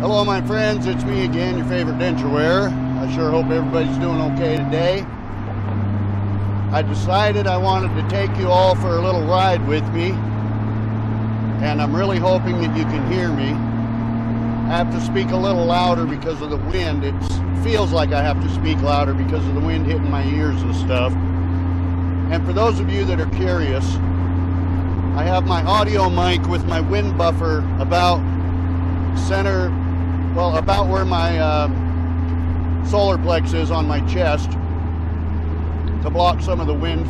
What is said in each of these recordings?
Hello my friends, it's me again, your favorite denture wearer. I sure hope everybody's doing okay today. I decided I wanted to take you all for a little ride with me, and I'm really hoping that you can hear me. I have to speak a little louder because of the wind. It feels like I have to speak louder because of the wind hitting my ears and stuff. And for those of you that are curious, I have my audio mic with my wind buffer about center, well, about where my solar plex is on my chest, to block some of the wind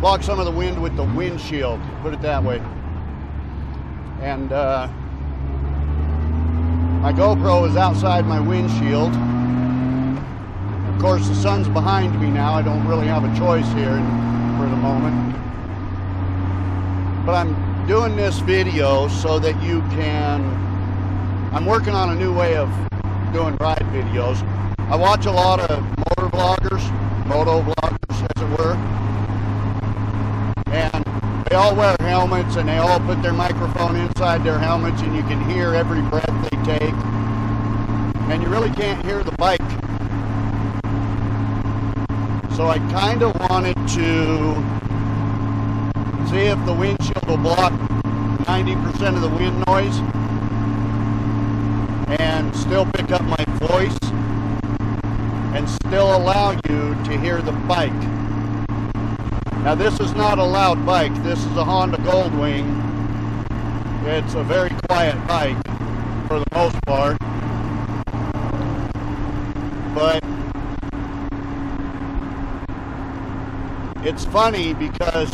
block some of the wind with the windshield, put it that way. And my GoPro is outside my windshield. Of course, the sun's behind me now. I don't really have a choice here for the moment. But I'm doing this video so that you can... I'm working on a new way of doing ride videos. I watch a lot of motor vloggers, moto vloggers as it were, and they all wear helmets and they all put their microphone inside their helmets, and you can hear every breath they take, and you really can't hear the bike. So I kind of wanted to see if the windshield will block 90% of the wind noise and still pick up my voice and still allow you to hear the bike. Now this is not a loud bike. This is a Honda Goldwing. It's a very quiet bike for the most part, but it's funny because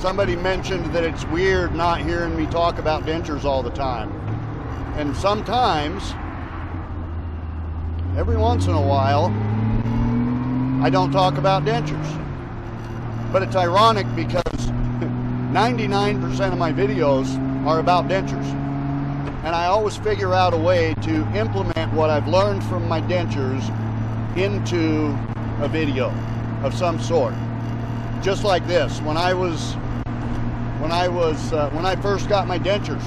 somebody mentioned that it's weird not hearing me talk about dentures all the time. And sometimes, every once in a while, I don't talk about dentures. But it's ironic because 99% of my videos are about dentures. And I always figure out a way to implement what I've learned from my dentures into a video of some sort. Just like this, when I first got my dentures,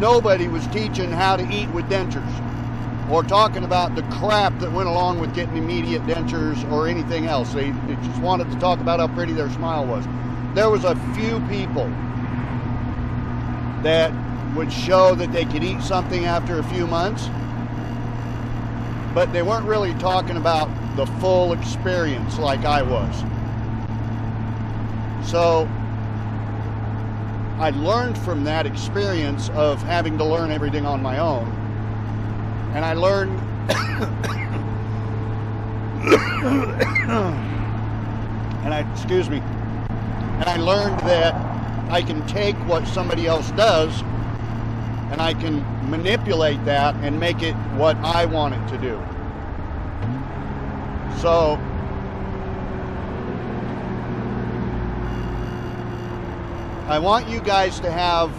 nobody was teaching how to eat with dentures or talking about the crap that went along with getting immediate dentures or anything else. They just wanted to talk about how pretty their smile was. There was a few people that would show that they could eat something after a few months, but they weren't really talking about the full experience like I was. So I learned from that experience of having to learn everything on my own, and I learned and I learned that I can take what somebody else does and I can manipulate that and make it what I want it to do. So I want you guys to have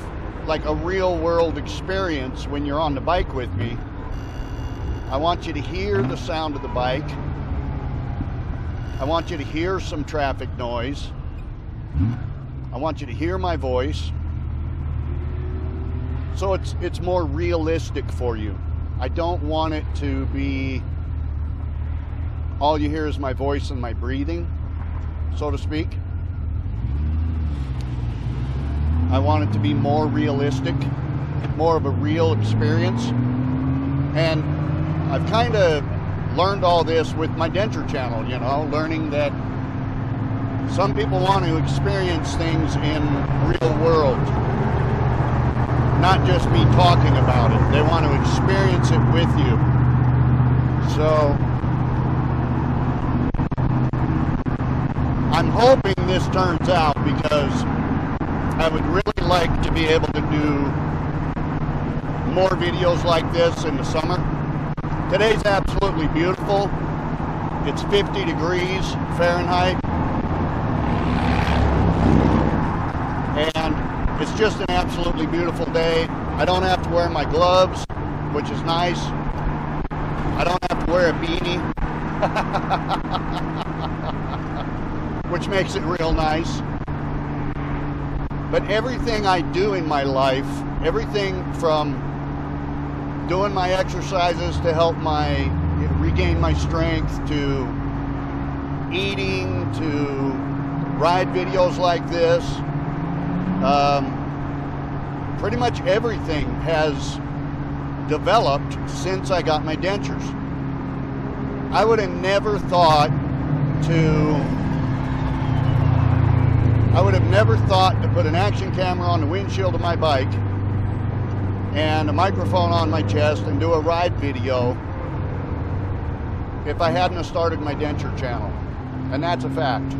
like a real world experience when you're on the bike with me. I want you to hear the sound of the bike. I want you to hear some traffic noise. I want you to hear my voice. So it's more realistic for you. I don't want it to be all you hear is my voice and my breathing, so to speak. I want it to be more realistic, more of a real experience. And I've kind of learned all this with my denture channel, you know, learning that some people want to experience things in real world, not just me talking about it. They want to experience it with you. So I'm hoping this turns out, because I would really like to be able to do more videos like this in the summer. Today's absolutely beautiful. It's 50 degrees Fahrenheit. And it's just an absolutely beautiful day. I don't have to wear my gloves, which is nice. I don't have to wear a beanie. which makes it real nice. But everything I do in my life, everything from doing my exercises to help my regain my strength, to eating, to ride videos like this, pretty much everything has developed since I got my dentures. I would have never thought to put an action camera on the windshield of my bike and a microphone on my chest and do a ride video if I hadn't have started my denture channel. And that's a fact.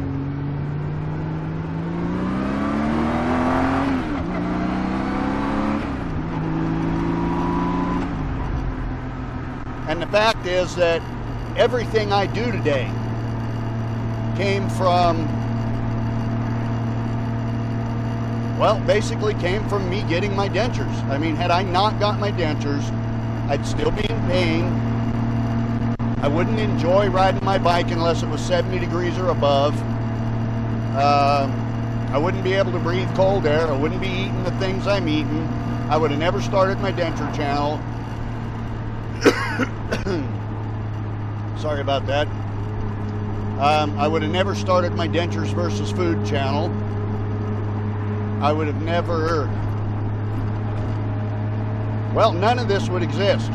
And the fact is that everything I do today came from, well, basically came from me getting my dentures. I mean, had I not got my dentures, I'd still be in pain. I wouldn't enjoy riding my bike unless it was 70 degrees or above. I wouldn't be able to breathe cold air. I wouldn't be eating the things I'm eating. I would have never started my denture channel. Sorry about that. I would have never started my Dentures vs Food channel. I would have never, well, none of this would exist.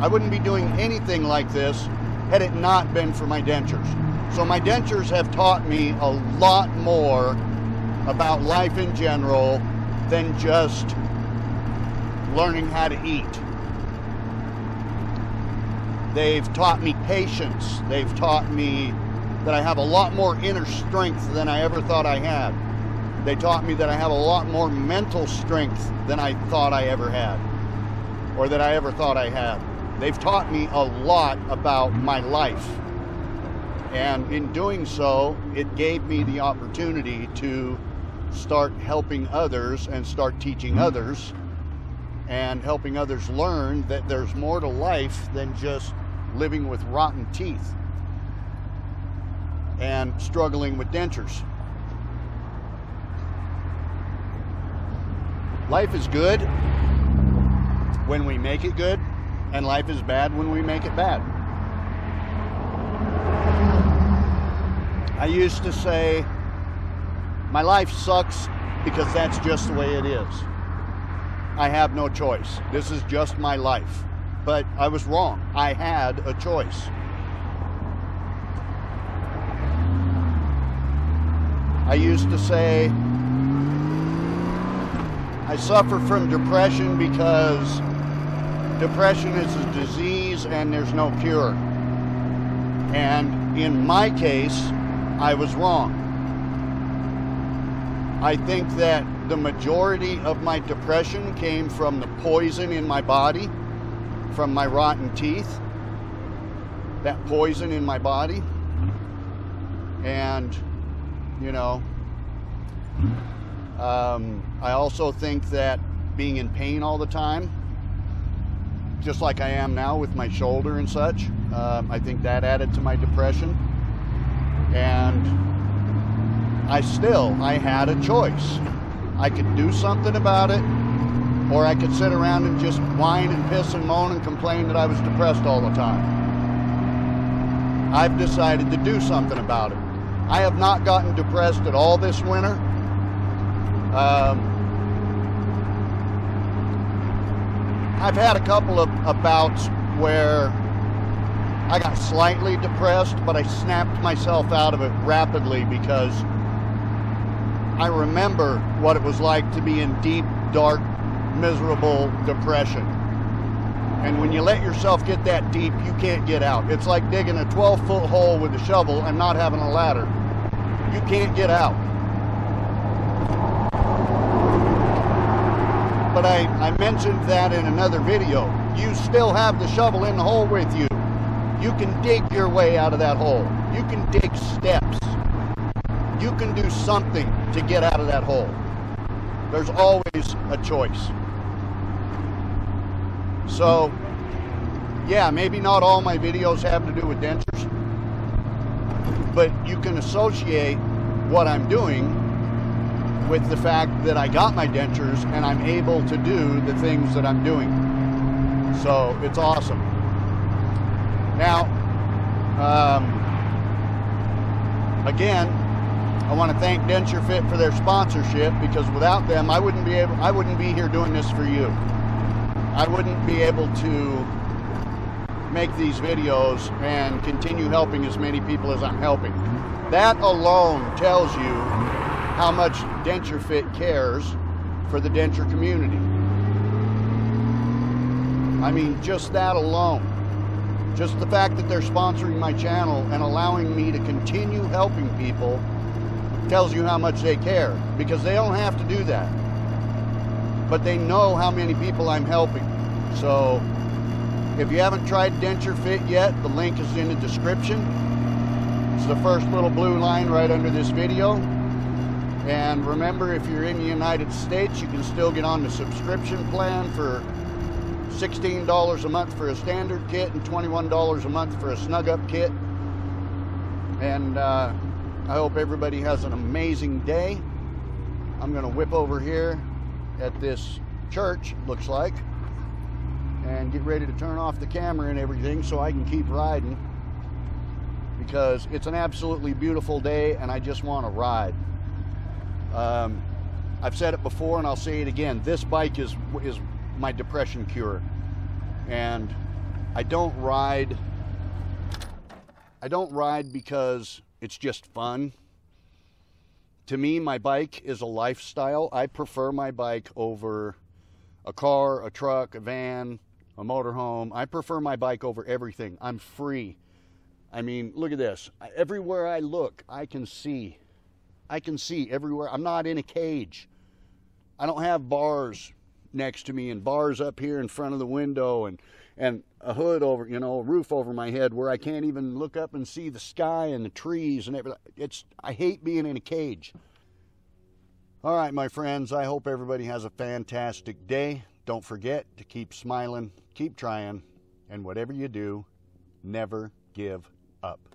I wouldn't be doing anything like this had it not been for my dentures. So my dentures have taught me a lot more about life in general than just learning how to eat. They've taught me patience. They've taught me that I have a lot more inner strength than I ever thought I had. They taught me that I have a lot more mental strength than I thought I ever had, or that I ever thought I had. They've taught me a lot about my life. And in doing so, it gave me the opportunity to start helping others and start teaching others and helping others learn that there's more to life than just living with rotten teeth and struggling with dentures. Life is good when we make it good, and life is bad when we make it bad. I used to say, my life sucks because that's just the way it is. I have no choice. This is just my life. But I was wrong. I had a choice. I used to say, I suffer from depression because depression is a disease and there's no cure. And in my case, I was wrong. I think that the majority of my depression came from the poison in my body, from my rotten teeth, that poison in my body. And, you know, I also think that being in pain all the time, just like I am now with my shoulder and such, I think that added to my depression. And I had a choice. I could do something about it, or I could sit around and just whine and piss and moan and complain that I was depressed all the time. I've decided to do something about it. I have not gotten depressed at all this winter. I've had a couple of bouts where I got slightly depressed, but I snapped myself out of it rapidly because I remember what it was like to be in deep, dark, miserable depression. And when you let yourself get that deep, you can't get out. It's like digging a 12-foot hole with a shovel and not having a ladder. You can't get out. But I mentioned that in another video. You still have the shovel in the hole with you. You can dig your way out of that hole. You can dig steps. You can do something to get out of that hole. There's always a choice. So, yeah, maybe not all my videos have to do with dentures, but you can associate what I'm doing with the fact that I got my dentures and I'm able to do the things that I'm doing. So it's awesome. Now, again, I want to thank DenSureFit for their sponsorship, because without them, I wouldn't be here doing this for you. I wouldn't be able to make these videos and continue helping as many people as I'm helping. That alone tells you how much DenSureFit cares for the denture community. I mean, just that alone. Just the fact that they're sponsoring my channel and allowing me to continue helping people tells you how much they care, because they don't have to do that. But they know how many people I'm helping. So if you haven't tried DenSureFit yet, the link is in the description. It's the first little blue line right under this video. And remember, if you're in the United States, you can still get on the subscription plan for $16 a month for a standard kit and $21 a month for a snug up kit. And I hope everybody has an amazing day. I'm gonna whip over here at this church, looks like, and get ready to turn off the camera and everything so I can keep riding, because it's an absolutely beautiful day and I just want to ride. I've said it before and I'll say it again, this bike is my depression cure. And I don't ride because it's just fun. To me, my bike is a lifestyle. I prefer my bike over a car, a truck, a van, a motorhome. I prefer my bike over everything. I'm free. I mean, look at this. Everywhere I look, I can see. I can see everywhere. I'm not in a cage. I don't have bars next to me and bars up here in front of the window and a hood over, you know, a roof over my head where I can't even look up and see the sky and the trees and everything. I hate being in a cage. All right, my friends, I hope everybody has a fantastic day. Don't forget to keep smiling, keep trying, and whatever you do, never give up.